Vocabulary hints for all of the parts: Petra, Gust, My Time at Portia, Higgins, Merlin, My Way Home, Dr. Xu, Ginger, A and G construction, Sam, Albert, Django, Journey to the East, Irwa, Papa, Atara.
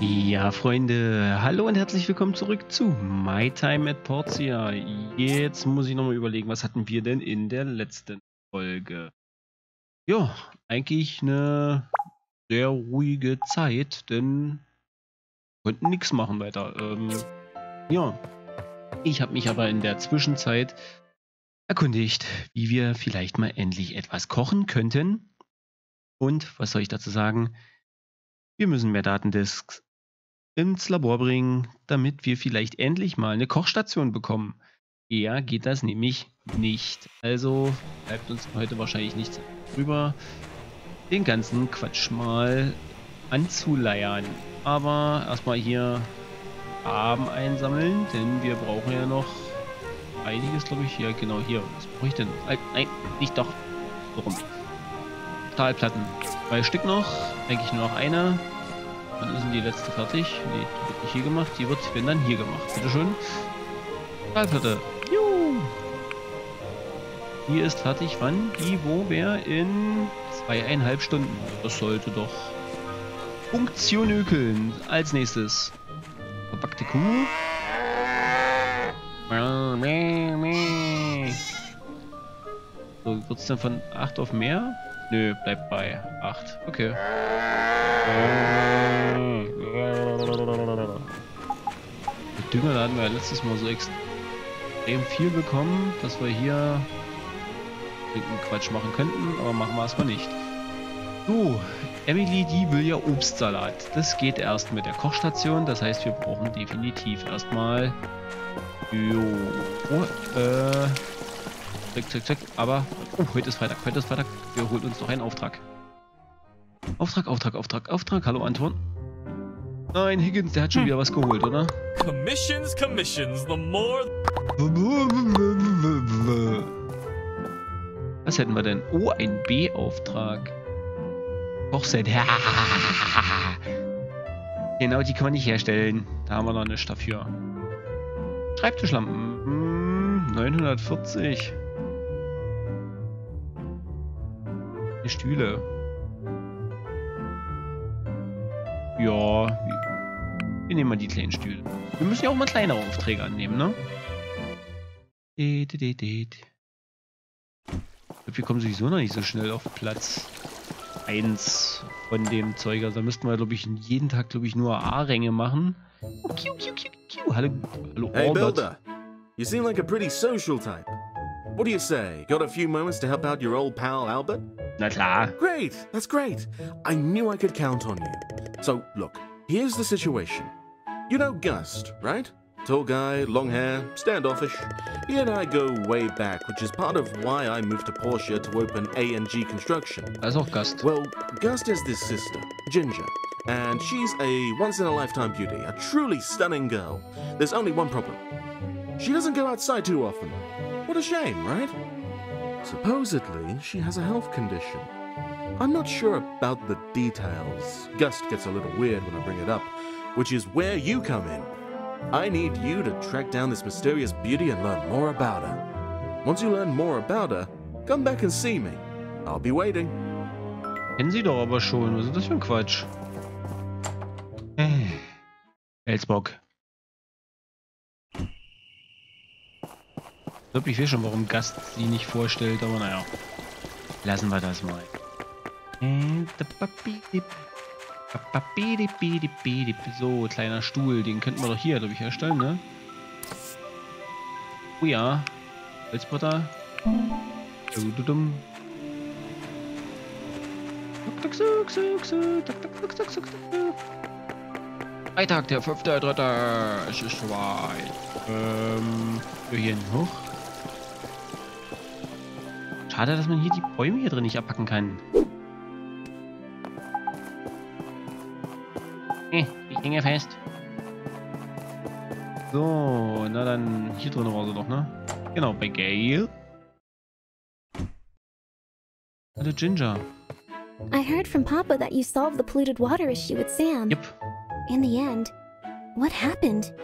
Ja, Freunde, hallo und herzlich willkommen zurück zu My Time at Portia. Jetzt muss ich nochmal überlegen, was hatten wir denn in der letzten Folge? Ja, eigentlich eine sehr ruhige Zeit, denn wir konnten nichts machen weiter. Ja, ich habe mich aber in der Zwischenzeit erkundigt, wie wir vielleicht mal endlich etwas kochen könnten. Und, was soll ich dazu sagen? Wir müssen mehr Datendisks ins Labor bringen, damit wir vielleicht endlich mal eine Kochstation bekommen. Eher geht das nämlich nicht. Also bleibt uns heute wahrscheinlich nichts drüber, den ganzen Quatsch mal anzuleiern. Aber erstmal hier Farben einsammeln, denn wir brauchen ja noch einiges, glaube ich. Ja, genau hier. Was brauche ich denn? Nein, nicht doch. Warum? Stahlplatten. 2 Stück noch. Eigentlich nur noch eine. Dann ist denn die letzte fertig? Ne, die wird nicht hier gemacht. Die wird, wenn dann, hier gemacht. Bitteschön. Stahlplatte. Juhu. Hier ist fertig. Wann? Die, wo, wer? In 2,5 Stunden. Das sollte doch funktionökeln. Als nächstes. Verpackte Kuh. So, wird es dann von 8 auf mehr? Nö, bleibt bei 8. Okay. Dünger, da hatten wir ja letztes Mal so extrem viel bekommen, dass wir hier irgendeinen Quatsch machen könnten, aber machen wir erstmal nicht. So, Emily, die will ja Obstsalat. Das geht erst mit der Kochstation, das heißt, wir brauchen definitiv erstmal. Jo. Oh, zack, zack, zack. Aber. Oh, heute ist Freitag. Heute ist Freitag. Wir holen uns noch einen Auftrag. Auftrag. Hallo, Anton. Nein, Higgins, der hat schon wieder was geholt, oder? Commissions, the more. Was hätten wir denn? Oh, ein B-Auftrag. Kochset. Genau, die kann man nicht herstellen. Da haben wir noch nichts dafür. Schreibtischlampen. 940. Die Stühle. Ja, wir nehmen mal die kleinen Stühle. Wir müssen ja auch mal kleinere Aufträge annehmen, ne? Ich glaube, wir kommen sowieso noch nicht so schnell auf Platz 1 von dem Zeug. Also da müssten wir, glaube ich, jeden Tag, glaube ich, nur A-Ränge machen. Oh, hallo, hey, Albert. Builder. You seem like a pretty social type. What do you say? Got a few moments to help out your old pal, Albert? Na klar. Great, that's great. I knew I could count on you. So, look, here's the situation. You know Gust, right? Tall guy, long hair, standoffish. He and I go way back, which is part of why I moved to Portia to open A and G Construction. That's not Gust. Well, Gust has this sister, Ginger, and she's a once-in-a-lifetime beauty, a truly stunning girl. There's only one problem. She doesn't go outside too often. What a shame, right? Supposedly, she has a health condition. I'm not sure about the details. Gust gets a little weird when I bring it up, which is where you come in. I need you to track down this mysterious beauty and learn more about her. Once you learn more about her, come back and see me. I'll be waiting. Kennen Sie doch aber schon. Was ist das für ein Quatsch? Elsbock. Ich glaube, ich weiß schon, warum Gust sie nicht vorstellt, aber naja. Lassen wir das mal. So, kleiner Stuhl, den könnten wir doch hier, glaube ich, herstellen, ne? Oh ja, Holzbutter. Freitag, der 5.3. Es ist weit. Hier hoch. Schade, dass man hier die Bäume hier drin nicht abpacken kann. Ich hänge fest. So, na dann, hier drin war sie doch, ne? Genau, bei Gail. Hallo Ginger. I heard from Papa that you solved the polluted water issue with Sam. Yep. In the end, what happened?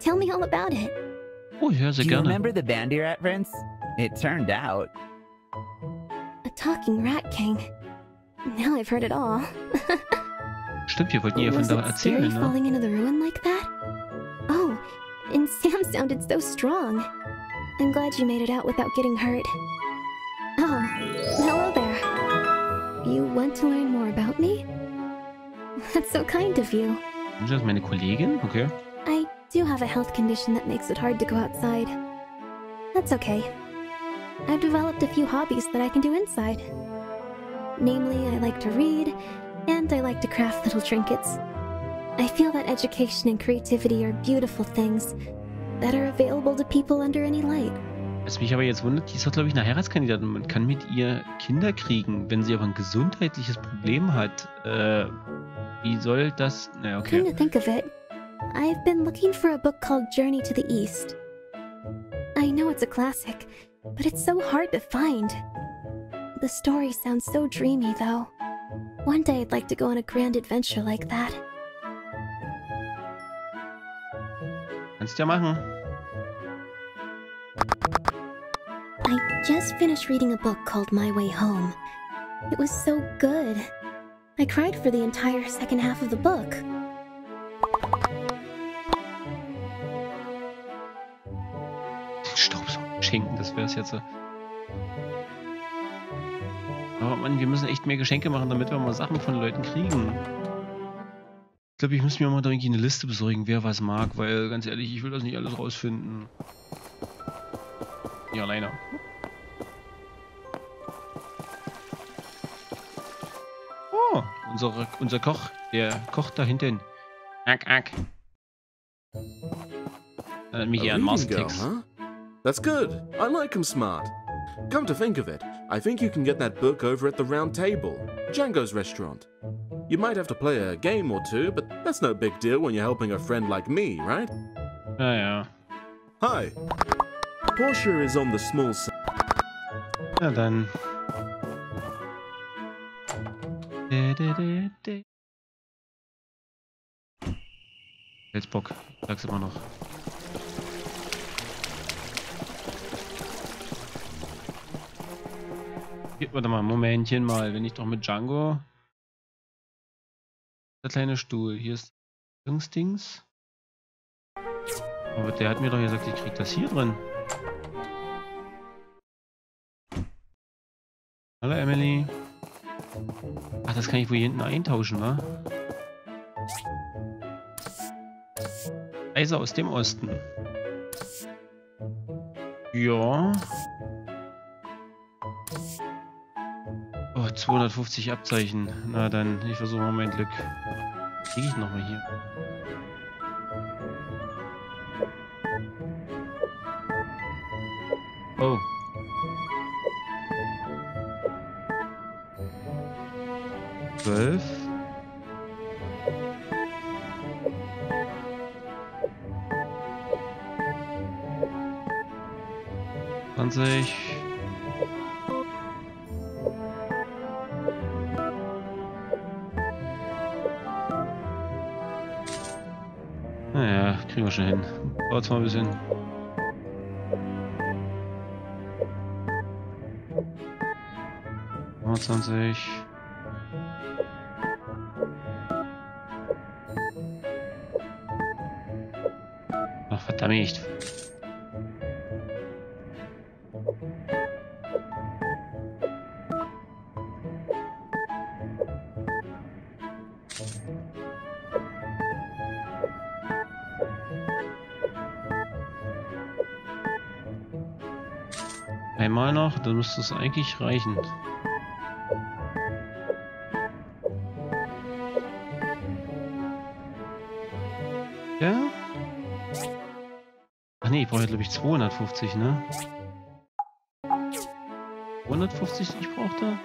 Tell me all about it. Oh, ja, sehr gerne. Do you remember the bandy rat prince? It turned out. A talking rat king. Now I've heard it all. Stimmt, wir wollten ihr von da erzählen, ne? Oh, and Sam sounded so strong. I'm glad you made it out without getting hurt. Oh, hello there. You want to learn more about me? That's so kind of you. Ginger ist meine Kollegin? Okay. I do have a health condition that makes it hard to go outside. That's okay. I've developed a few hobbies that I can do inside. Namely, I like to read, and I like to craft little trinkets. I feel that education and creativity are beautiful things that are available to people under any light. Was mich aber jetzt wundert, die ist doch, glaube ich, eine Heiratskandidatin. Man kann mit ihr Kinder kriegen, wenn sie aber ein gesundheitliches Problem hat. Wie soll das? Naja, okay. Come to think of it, I've been looking for a book called Journey to the East. I know it's a classic, but it's so hard to find. The story sounds so dreamy, though. One day I'd like to go on a grand adventure like that. Kannst ja machen. I just finished reading a book called My Way Home. It was so good. I cried for the entire second half of the book. Staubsaugen, Schinken, das wär's jetzt so. Oh Mann, wir müssen echt mehr Geschenke machen, damit wir mal Sachen von Leuten kriegen. Ich glaube, ich muss mir mal da irgendwie eine Liste besorgen, wer was mag, weil ganz ehrlich, ich will das nicht alles rausfinden. Ja, alleine. Oh, unser Koch, der kocht da hinten. Ack, ack. Mich eher an Mars-Ticks. Huh? That's good. I like him smart. Come to think of it, I think you can get that book over at the Round Table, Django's restaurant. You might have to play a game or two, but that's no big deal when you're helping a friend like me, right? Ah, ja. Hi. Portia is on the small side. Na dann. Jetzt Bock, sag's immer noch. Warte mal, Momentchen mal, wenn ich doch mit Django... Der kleine Stuhl, hier ist Dings. Aber der hat mir doch gesagt, ich krieg das hier drin. Hallo Emily. Ach, das kann ich wohl hier hinten eintauschen, wa? Reise aus dem Osten. Ja. 250 Abzeichen. Na dann, ich versuche mal mein Glück. Kriege ich nochmal hier. Oh. Zwölf. 20. 25. Ach, verdammt. Einmal noch, dann müsste es eigentlich reichen. Ja? Ach nee, ich brauche glaube ich 250, ne? 150, die ich brauchte?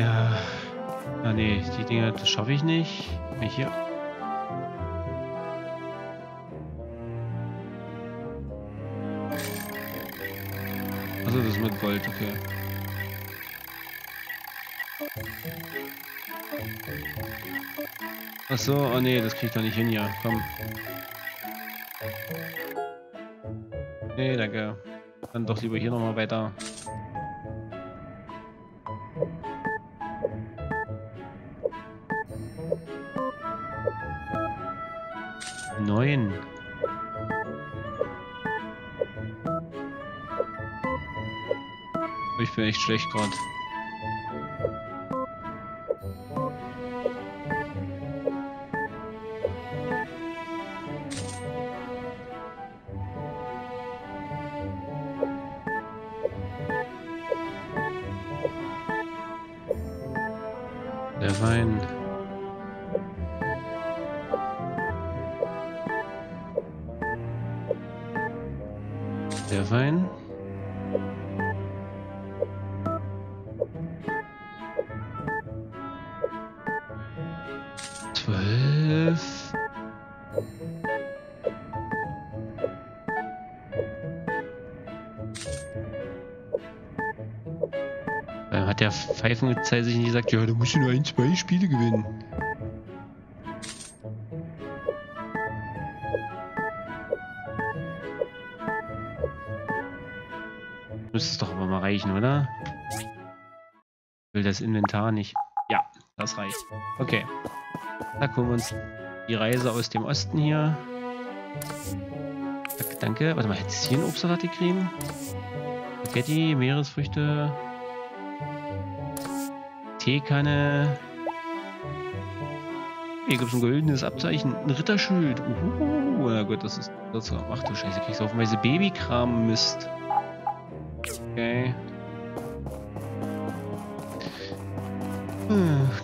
Ja. Ah nee, die Dinger, das schaffe ich nicht. Hier. Also das mit Gold, okay. Achso, oh nee, das krieg ich doch nicht hin, ja, komm. Nee, danke. Dann doch lieber hier nochmal weiter. 9. Ich bin echt schlecht gerade. Der Wein. Der Wein. Hat der Pfeifengezei sich nicht gesagt, ja, da musst du nur 1, 2 Spiele gewinnen. Müsste es doch aber mal reichen, oder? Ich will das Inventar nicht. Ja, das reicht. Okay. Da gucken wir uns die Reise aus dem Osten hier. Danke. Warte mal, hätte es hier einen Obstsalat gekriegt? Spaghetti, Meeresfrüchte. Teekanne. Hier gibt es ein goldenes Abzeichen. Ein Ritterschild. Uhuhu. Na gut, das ist. Ach du Scheiße, kriegst du auf Weise Babykram, Mist. Okay.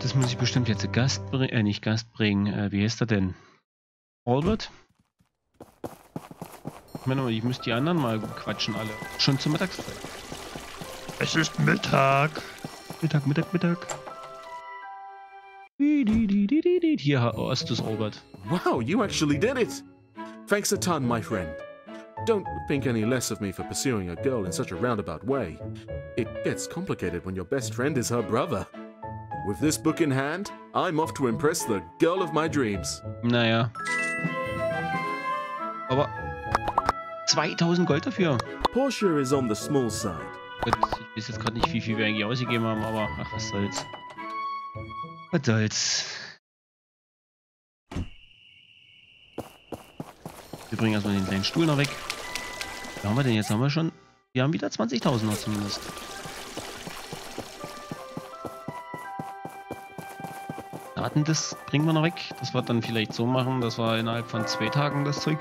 Das muss ich bestimmt jetzt Gast bringen. Nicht Gast bringen. Wie heißt er denn? Albert? Ich meine, ich müsste die anderen mal quatschen, alle. Schon zur Mittagszeit. Es ist Mittag. Mittag. Here, Ostus Albert. Wow, you actually did it! Thanks a ton, my friend. Don't think any less of me for pursuing a girl in such a roundabout way. It gets complicated when your best friend is her brother. With this book in hand, I'm off to impress the girl of my dreams. Naja. Aber 2000 Gold dafür. Portia is on the small side. Ich weiß jetzt gerade nicht, wie viel wir eigentlich ausgegeben haben, aber ach, was soll's. Was soll's. Wir bringen erstmal den kleinen Stuhl noch weg. Was haben wir denn jetzt? Haben wir schon. Wir haben wieder 20.000 noch zumindest. Daten, das bringen wir noch weg. Das wird dann vielleicht so machen, dass wir innerhalb von 2 Tagen das Zeug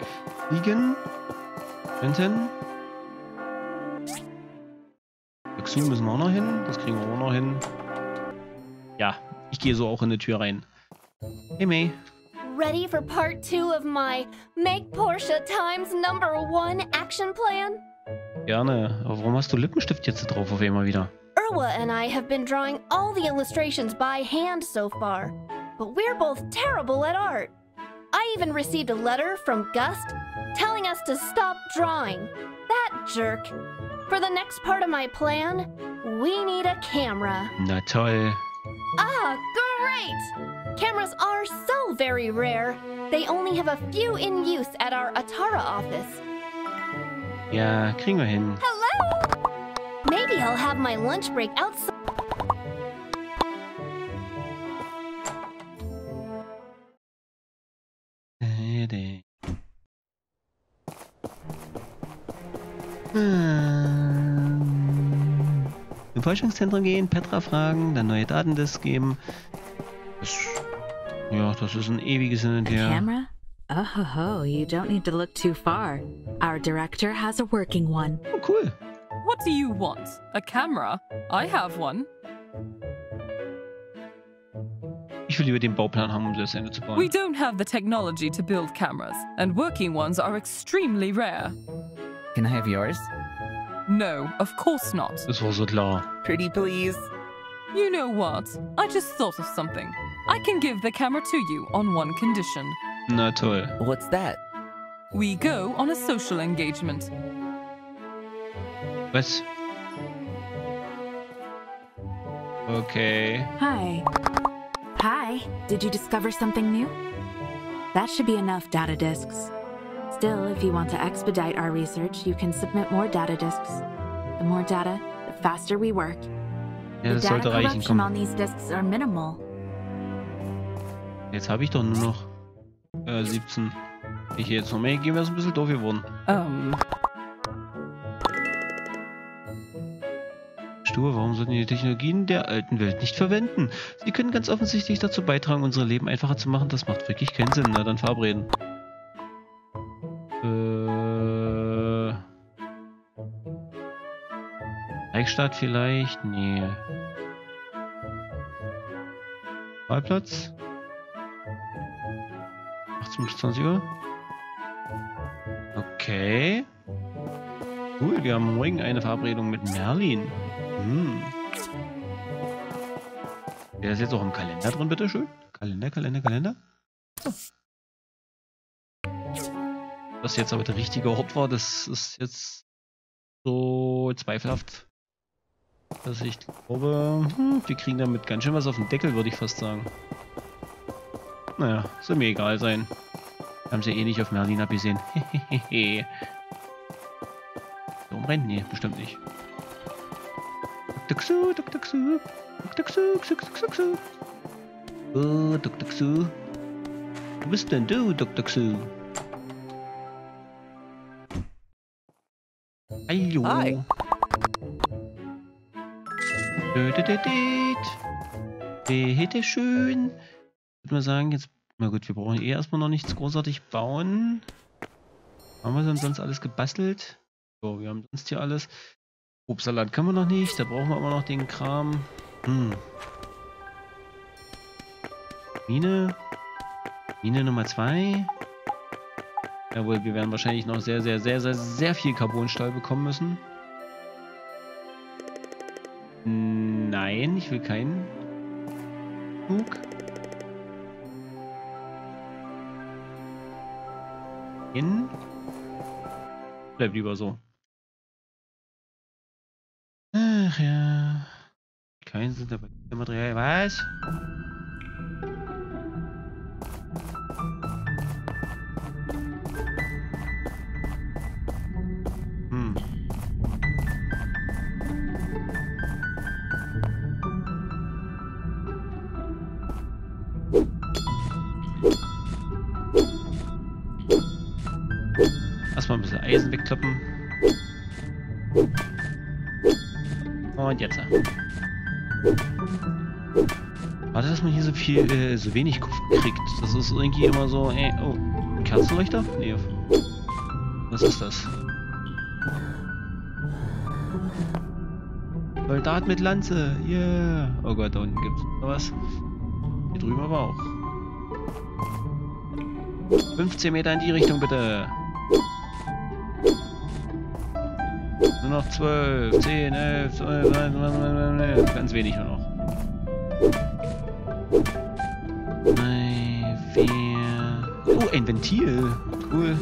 liegen könnten. Xu müssen wir auch noch hin. Das kriegen wir auch noch hin. Ja, ich gehe so auch in die Tür rein. Hey May. Ready for part 2 of my Make Portia Times #1 Action Plan? Gerne. Aber warum hast du Lippenstift jetzt drauf auf einmal wieder? Irwa and I have been drawing all the illustrations by hand so far, but we're both terrible at art. I even received a letter from Gust telling us to stop drawing. That jerk. For the next part of my plan, we need a camera. Na toll. Ah, great! Cameras are so very rare. They only have a few in use at our Atara office. Ja, kriegen wir hin. Hello! Maybe I'll have my lunch break outside. Im Forschungszentrum gehen, Petra fragen, dann neue Datendisk geben. Ja, das ist ein ewiges Hin und Her. Camera? Oh ho ho, you don't need to look too far. Our director has a working one. Oh, cool. What do you want? A camera? I have one. Ich will lieber den Bauplan haben, um das Ende zu bauen. We don't have the technology to build cameras, and working ones are extremely rare. Can I have yours? No, of course not. This wasn't law. Pretty please. You know what? I just thought of something. I can give the camera to you on one condition. Na toll. What's that? We go on a social engagement. What? Okay. Hi. Hi. Did you discover something new? That should be enough data disks. Still, if you want to expedite our research, you can submit more data disks. The more data, the faster we work. The data corruption on these disks are minimal. Jetzt habe ich doch nur noch 17. Ich jetzt noch mehr, gehen wir so ein bisschen doof geworden. Stur, warum sollten die Technologien der alten Welt nicht verwenden? Sie können ganz offensichtlich dazu beitragen, unsere Leben einfacher zu machen. Das macht wirklich keinen Sinn. Na, dann verabreden. Reichstadt vielleicht? Nee. Wahlplatz? 18 bis 20 Uhr? Okay. Cool, wir haben morgen eine Verabredung mit Merlin. Hm. Wäre das jetzt auch im Kalender drin, bitteschön? Kalender, Kalender, Kalender. So. Das jetzt aber der richtige Ort war, das ist jetzt so zweifelhaft. Dass ich glaube, wir kriegen damit ganz schön was auf den Deckel, würde ich fast sagen. Naja, soll mir egal sein. Haben sie ja eh nicht auf Merlin abgesehen. Hehehe. So umrennen? Nee, bestimmt nicht. Dr. Xu, Dr. Xu, Dr. Xu, Xu, Xu, Xu. Oh, Dr. Xu. Wo bist denn du, Dr. Xu? Hallo. Hi. Bitte schön. Ich würde mal sagen, jetzt. Na gut, wir brauchen eh erstmal noch nichts großartig bauen. Haben wir denn sonst alles gebastelt? So, wir haben sonst hier alles. Obstsalat können wir noch nicht, da brauchen wir immer noch den Kram. Mine. Mine Nummer 2. Jawohl, wir werden wahrscheinlich noch sehr, sehr, sehr, sehr, sehr viel Carbonstahl bekommen müssen. Nein, ich will keinen Flug. In. Bleibt lieber so. Ach ja. Kein sind dabei. Material. Was? Mal ein bisschen Eisen wegklappen. Und jetzt. Warte, dass man hier so viel, so wenig kriegt. Das ist irgendwie immer so, oh, ein Kerzenleuchter? Nee. Was ist das? Soldat mit Lanze. Yeah. Oh Gott, da unten gibt's noch was. Hier drüben aber auch. 15 Meter in die Richtung, bitte. Nur noch 12, 10, 11, 12, 12, ganz wenig nur noch. 3, 4... Oh, ein Ventil! Cool.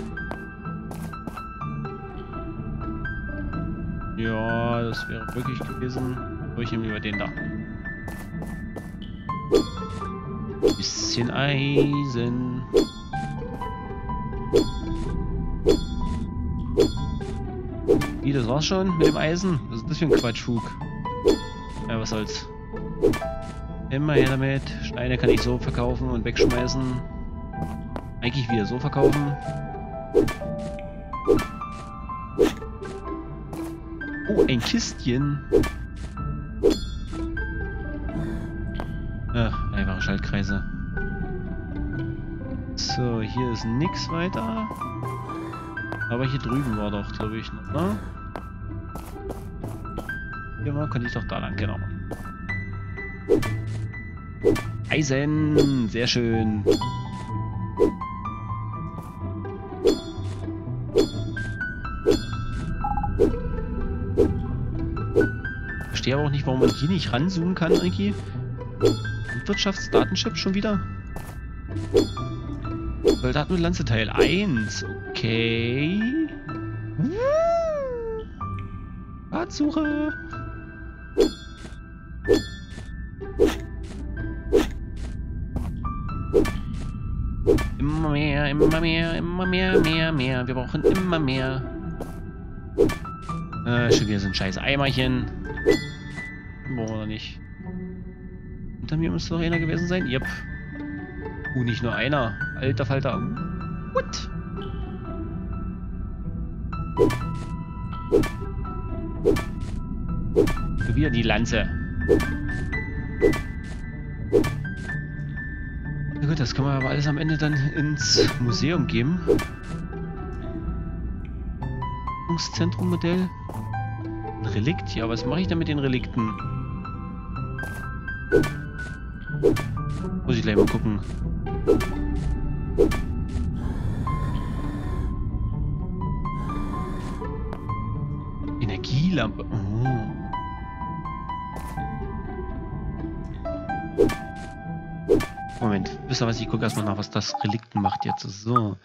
Ja, das wäre wirklich gewesen. Ich nehme lieber den da. Ein bisschen Eisen. Wie, das war's schon mit dem Eisen? Was ist das für ein Quatschfug? Ja, was soll's. Immer her damit. Steine kann ich so verkaufen und wegschmeißen. Eigentlich wieder so verkaufen. Oh, ein Kistchen. Ach, einfache Schaltkreise. So, hier ist nichts weiter. Aber hier drüben war doch, glaube ich, noch, ne? Hier war, könnte ich doch da lang, genau. Eisen, sehr schön. Ich verstehe aber auch nicht, warum man hier nicht ranzoomen kann, irgendwie. Wirtschaftsdatenchip schon wieder? Soldat mit Lanze Teil 1. Okay. Ratsuche. Immer mehr, immer mehr, immer mehr, mehr, mehr. Wir brauchen immer mehr. Schon wieder so ein scheiß Eimerchen. Brauchen wir nicht. Hinter mir müsste doch einer gewesen sein. Yep. Nicht nur einer. Alter Falter. Gut. Wieder die Lanze. Na gut, das können wir aber alles am Ende dann ins Museum geben. Zentrommodell. Ein Relikt, ja, was mache ich denn mit den Relikten? Muss ich gleich mal gucken. Energielampe. Oh. Moment, wisst ihr was? Ich gucke erstmal nach, was das Relikten macht jetzt. So.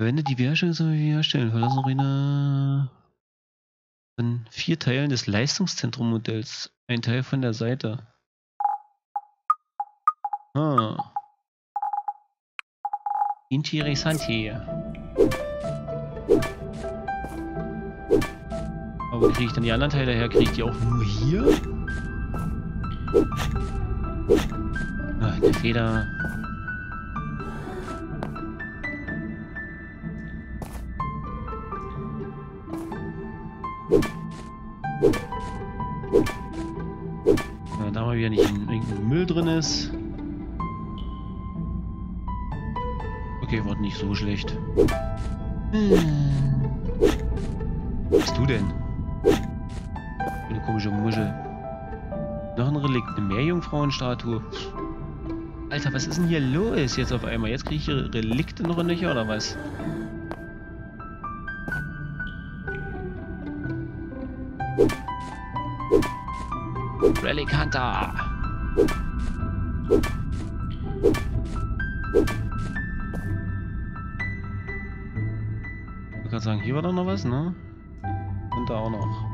Verwende die Herstellung verlassen Arena von 4 Teilen des Leistungszentrum-Modells. Ein Teil von der Seite. Ah. Interessant hier. Aber kriege ich dann die anderen Teile her? Kriege ich die auch nur hier? Ach, die Feder. Ja, da mal wieder nicht irgendein Müll drin ist. Okay, war nicht so schlecht. Was bist du denn? Eine komische Muschel. Noch ein Relikt, eine Meerjungfrauenstatue. Alter, was ist denn hier los jetzt auf einmal? Jetzt kriege ich hier Relikte noch in der oder was? Relic Hunter! Ich kann sagen, hier war doch noch was, ne? Und da auch noch.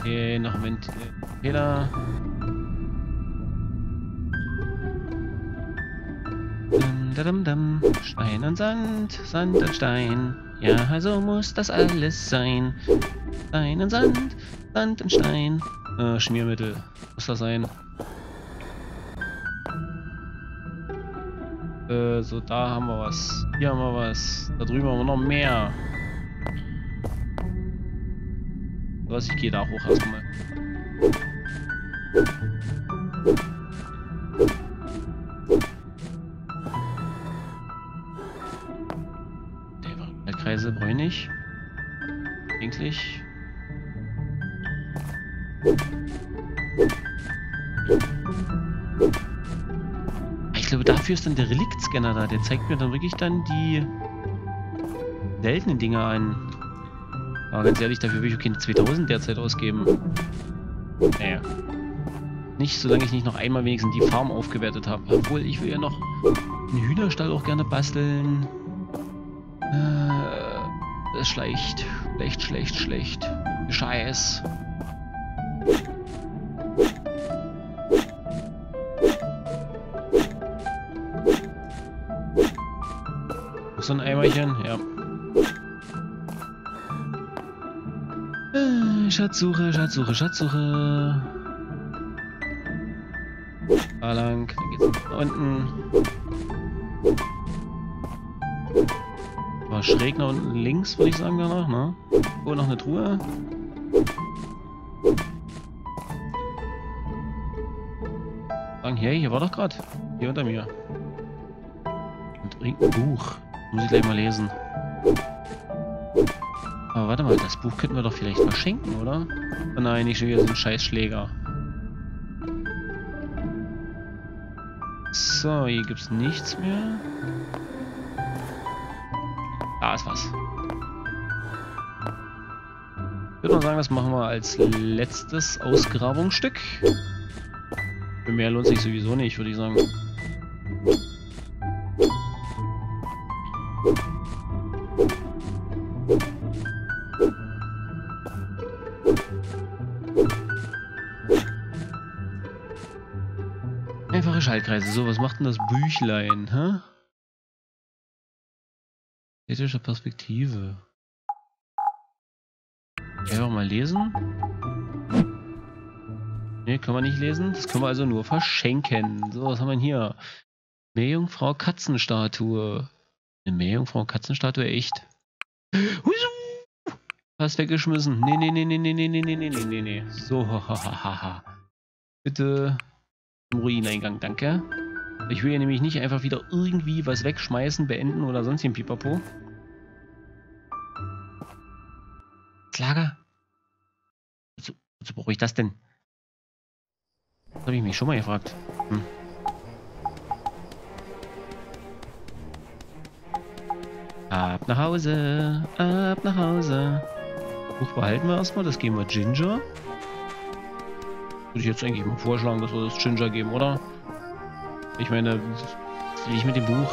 Okay, noch ein Ventilator. Stein und Sand, Sand und Stein. Ja, also muss das alles sein. Stein und Sand, Sand und Stein. Schmiermittel. Muss das sein? So, da haben wir was. Hier haben wir was. Da drüben haben wir noch mehr. Was, ich gehe da hoch erstmal. Bräunig. Eigentlich. Ich glaube, dafür ist dann der Reliktscanner da. Der zeigt mir dann wirklich dann die seltenen Dinge an. Aber ganz ehrlich, dafür will ich keine 2000 derzeit ausgeben. Naja. Nicht, solange ich nicht noch einmal wenigstens die Farm aufgewertet habe. Obwohl, ich will ja noch einen Hühnerstall auch gerne basteln. Schlecht, schlecht, schlecht, schlecht. Scheiß. So ein Eimerchen, ja. Schatzsuche, Schatzsuche, Schatzsuche. Da lang, dann geht's nach unten. War schräg nach unten links, würde ich sagen, danach, ne? Oh, noch eine Truhe. Sagen, hey, hier war doch gerade. Hier unter mir. Und irgendein Buch. Muss ich gleich mal lesen. Aber warte mal, das Buch könnten wir doch vielleicht mal schenken, oder? Oh nein, nicht schon wieder so ein Scheißschläger. So, hier gibt's nichts mehr. Da ist was. Ich würde mal sagen, das machen wir als letztes Ausgrabungsstück. Für mehr lohnt sich sowieso nicht, würde ich sagen. Einfache Schaltkreise. So, was macht denn das Büchlein, hä? Ästhetische Perspektive. Einfach mal lesen. Ne, können wir nicht lesen. Das können wir also nur verschenken. So, was haben wir denn hier? Meerjungfrau Katzenstatue. Eine Meerjungfrau Katzenstatue, echt? Hast weggeschmissen. Nee, nee, nee, nee, nee, nee, nee, nee, nee, nee. So, hahaha. Bitte zum Ruineingang, danke. Ich will ja nämlich nicht einfach wieder irgendwie was wegschmeißen, beenden oder sonst ein Pipapo. Das Lager? Wozu brauche ich das denn? Das habe ich mich schon mal gefragt. Hm. Ab nach Hause, ab nach Hause. Buch behalten wir erstmal, das geben wir Ginger. Würde ich jetzt eigentlich mal vorschlagen, dass wir das Ginger geben, oder? Ich meine, was will ich mit dem Buch?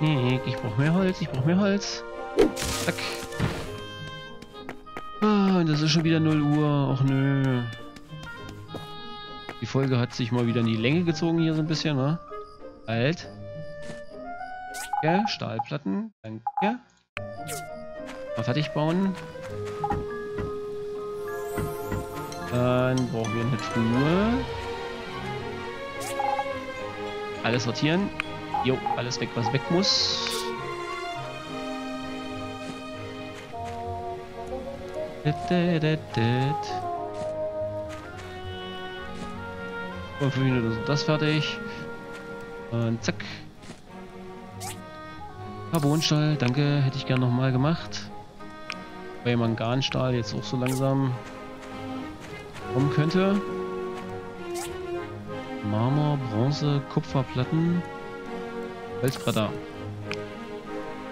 Nee, ich brauche mehr Holz, ich brauche mehr Holz. Zack. Und das ist schon wieder 0 Uhr. Ach nö. Die Folge hat sich mal wieder in die Länge gezogen hier so ein bisschen, ne? Halt. Ja, Stahlplatten. Danke. Mal fertig bauen. Dann brauchen wir eine Truhe. Alles sortieren. Jo, alles weg, was weg muss. Und 5 Minuten sind das fertig. Und zack. Carbonstahl, danke, hätte ich gern nochmal gemacht. Bei Manganstahl jetzt auch so langsam rum könnte. Marmor, Bronze, Kupferplatten, Holzbretter.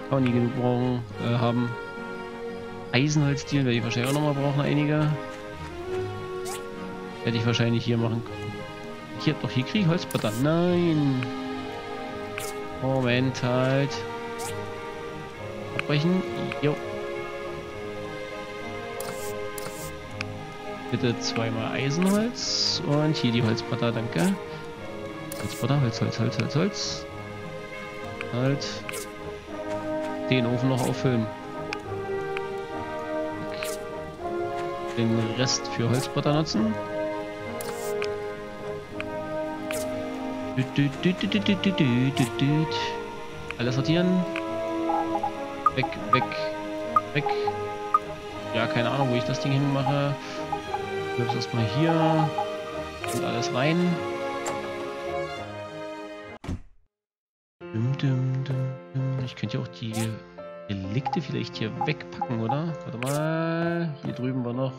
Kann man nie genug brauchen, haben. Eisenholzdielen werde ich wahrscheinlich auch nochmal brauchen, einige. Hätte ich wahrscheinlich hier machen können. Hier, doch, hier kriege ich Holzbretter. Nein! Moment, halt. Abbrechen. Jo. Bitte zweimal Eisenholz. Und hier die Holzbretter, danke. Holzbretter, Holz, Holz, Holz, Holz, Holz. Halt. Den Ofen noch auffüllen. Den Rest für Holzbretter nutzen. Alles sortieren. Weg, weg, weg. Ja, keine Ahnung, wo ich das Ding hinmache. Ich glaube, das mal hier. Und alles rein. Ich könnte ja auch die Relikte vielleicht hier wegpacken, oder? Warte mal. Hier drüben war noch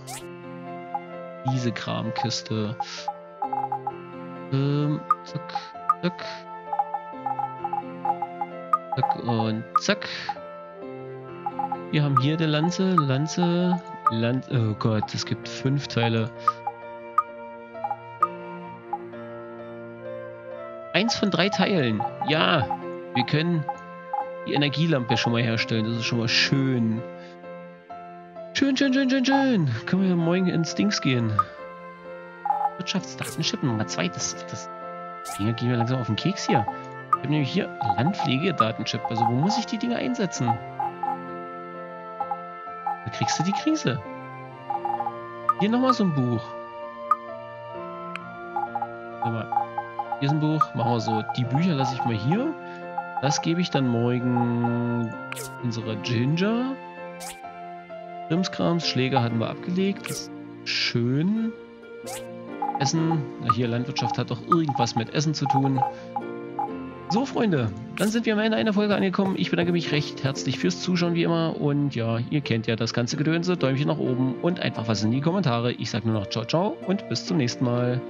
diese Kramkiste. Zack, zack. Zack und zack. Wir haben hier eine Lanze, Lanze, Lanze. Oh Gott, es gibt 5 Teile. 1 von 3 Teilen. Ja, wir können die Energielampe schon mal herstellen. Das ist schon mal schön. Schön, schön, schön, schön, schön. Können wir morgen ins Dings gehen. Wirtschaftsdaten schippen. Nummer 2. Das Dinger gehen wir langsam auf den Keks hier. Ich habe nämlich hier Landpflegedatenchip. Also wo muss ich die Dinge einsetzen? Da kriegst du die Krise. Hier nochmal so ein Buch. Hier ist ein Buch. Machen wir so. Die Bücher lasse ich mal hier. Das gebe ich dann morgen unserer Ginger. Krimskrams, Schläger hatten wir abgelegt. Das ist schön. Essen. Na hier, Landwirtschaft hat doch irgendwas mit Essen zu tun. So, Freunde, dann sind wir am Ende einer Folge angekommen. Ich bedanke mich recht herzlich fürs Zuschauen, wie immer. Und ja, ihr kennt ja das ganze Gedönse. Däumchen nach oben und einfach was in die Kommentare. Ich sage nur noch ciao, ciao und bis zum nächsten Mal.